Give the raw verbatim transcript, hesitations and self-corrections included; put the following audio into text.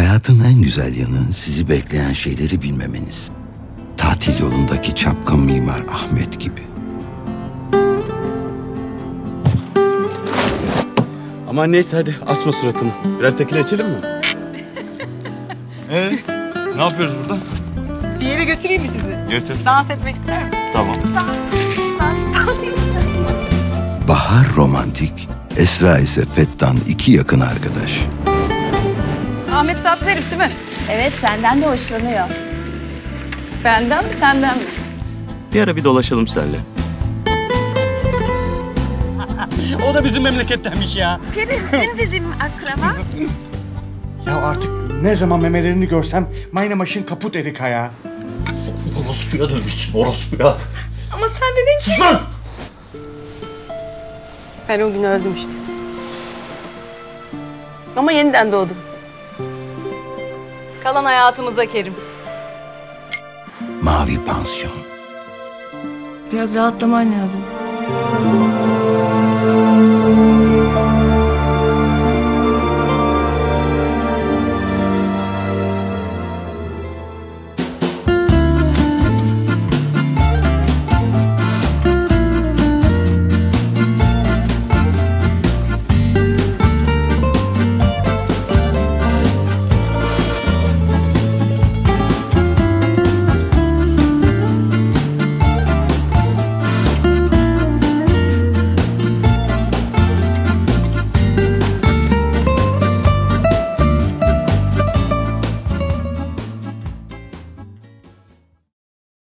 Hayatın en güzel yanı sizi bekleyen şeyleri bilmemeniz. Tatil yolundaki çapkın mimar Ahmet gibi. Aman neyse hadi asma suratını. Birer tekile içelim mi? Ee, ne yapıyoruz burada? Bir yere götüreyim mi sizi? Götür. Dans etmek ister misin? Tamam. Bahar romantik, Esra ise Fettan iki yakın arkadaş. Ahmet tatlı herif değil mi? Evet, senden de hoşlanıyor. Benden mi, senden mi? Bir ara bir dolaşalım seninle. O da bizim memlekettenmiş ya. Kerim, sen bizim akraba. Ya artık ne zaman memelerini görsem mayna maşın kaput edik ayağa. Orospuya dönmüşsün, orospuya. Ama sen dedin ki... Sus lan! Ben o gün öldüm işte. Ama yeniden doğdum. Kalan hayatımıza Kerim. Mavi pansiyon. Biraz rahatlaman lazım.